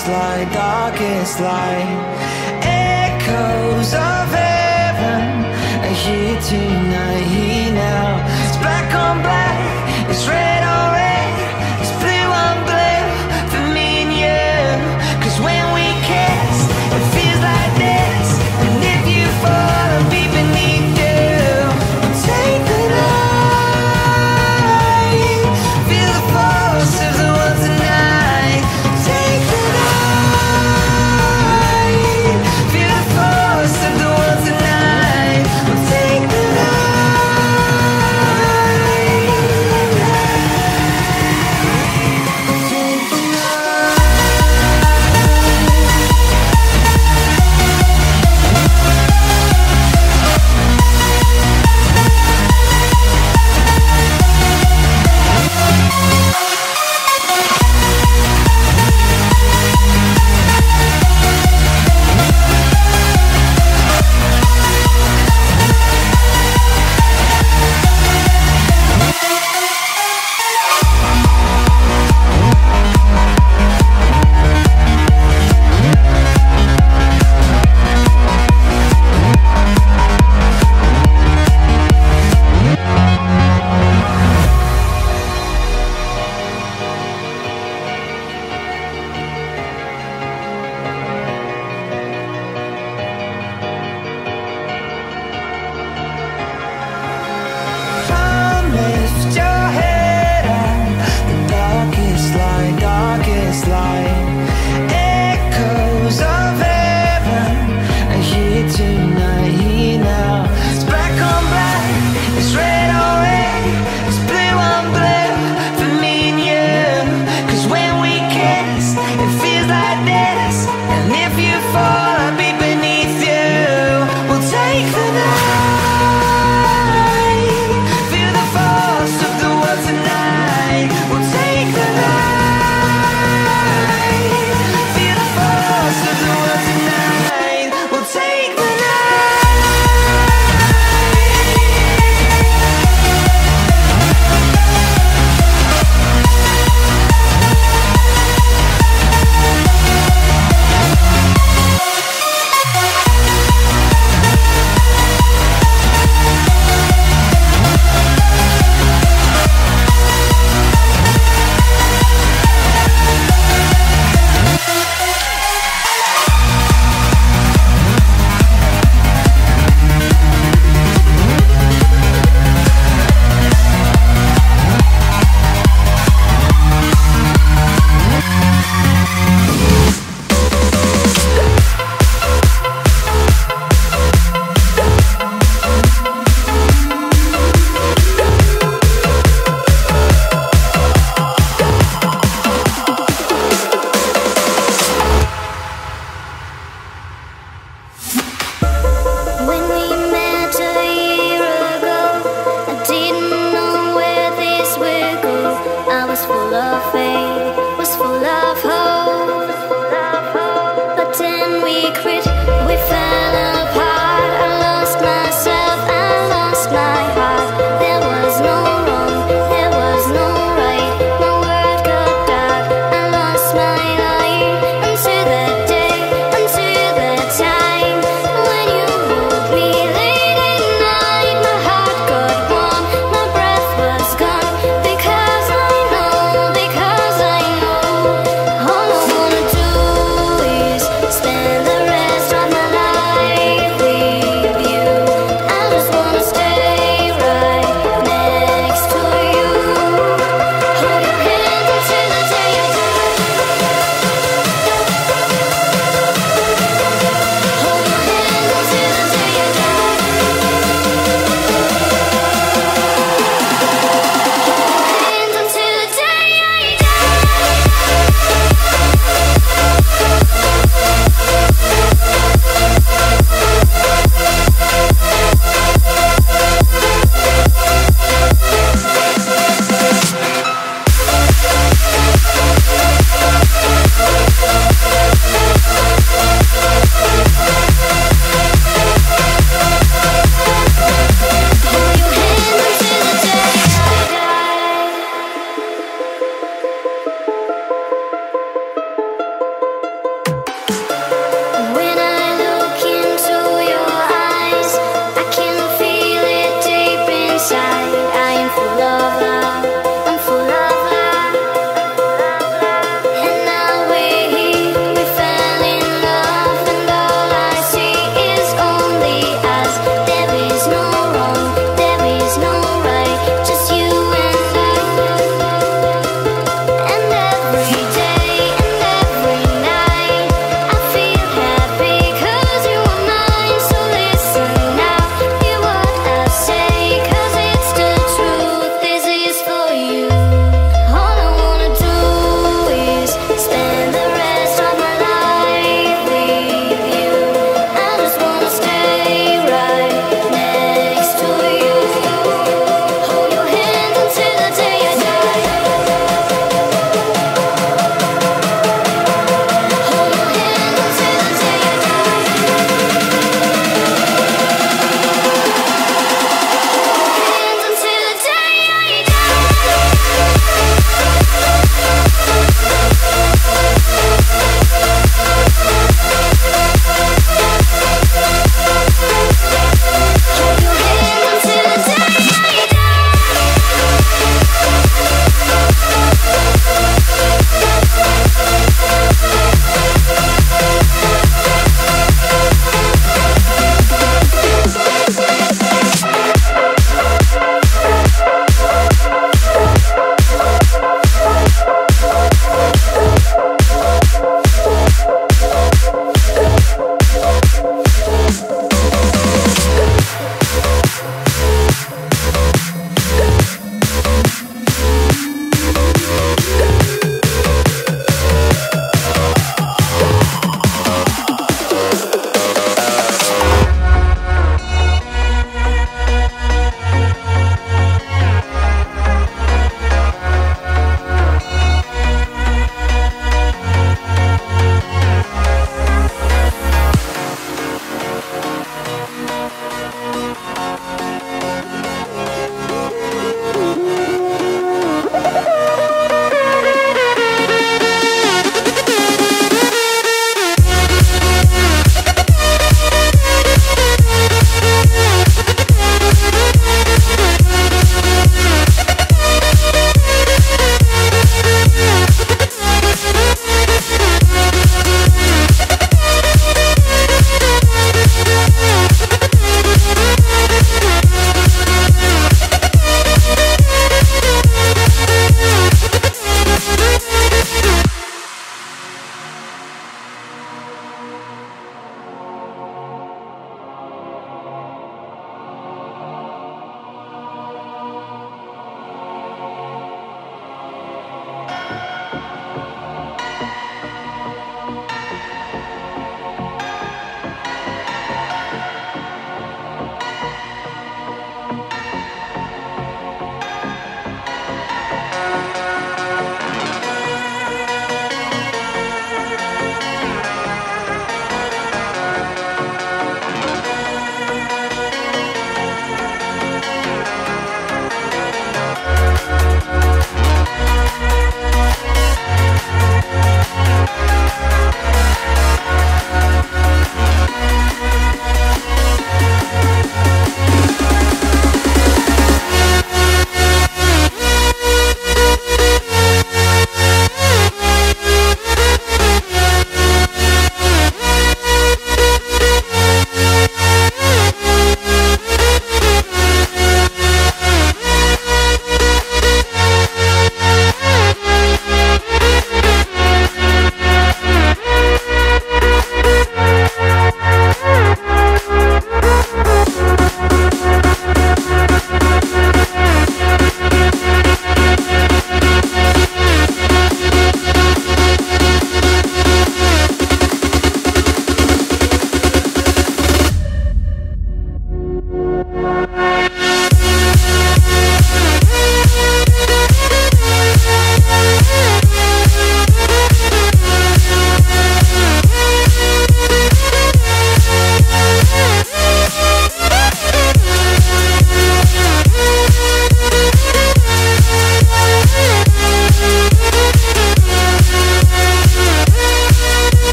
darkest light, darkest light. Echoes of heaven are here tonight, here now. It's black on black, it's red on red, it's blue on blue for me and you. 'Cause when we kiss, it feels like this. And if you fall, I'll be beneath you. Take the night, feel the force of the world tonight. Take the night, feel the force of the world tonight.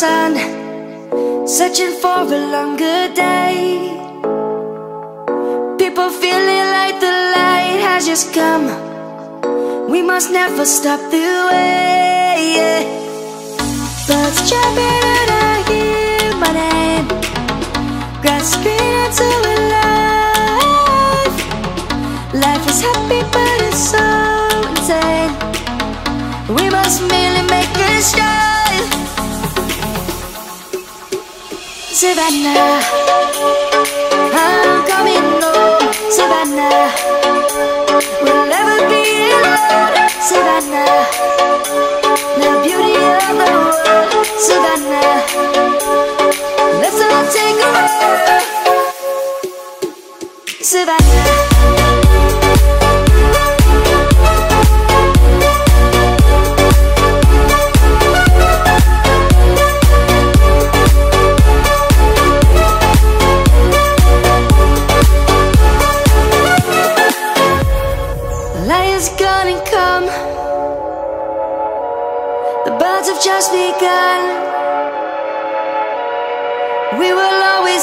sun, searching for a longer day. People feeling like the light has just come. We must never stop the way, yeah. Birds chirping and I hear my name, grasping into a life. Life is happy but it's so insane. We must merely make a start. Savannah, I'm coming home. Savannah, we'll never be alone. Savannah, the beauty of the world. Savannah, let's all take a walk. Savannah. Just begun. We will always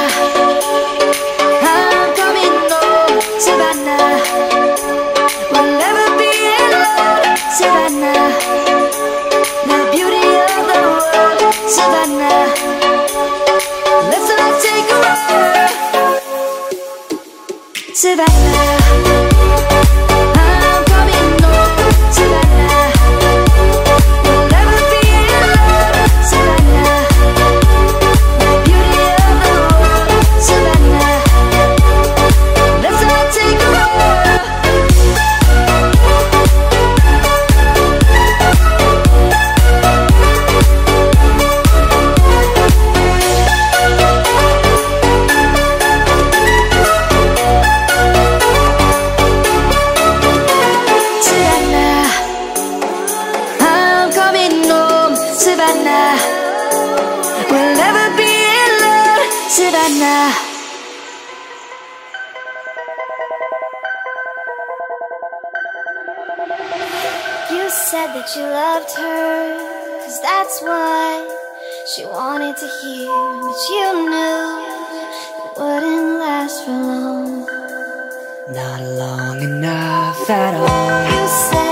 I'm coming home. Savannah, we'll never be alone. Savannah, the beauty of the world. Savannah, let's all take a walk. Savannah. Savannah. You said that you loved her, 'cause that's what she wanted to hear. But you knew it wouldn't last for long, not long enough at all. You said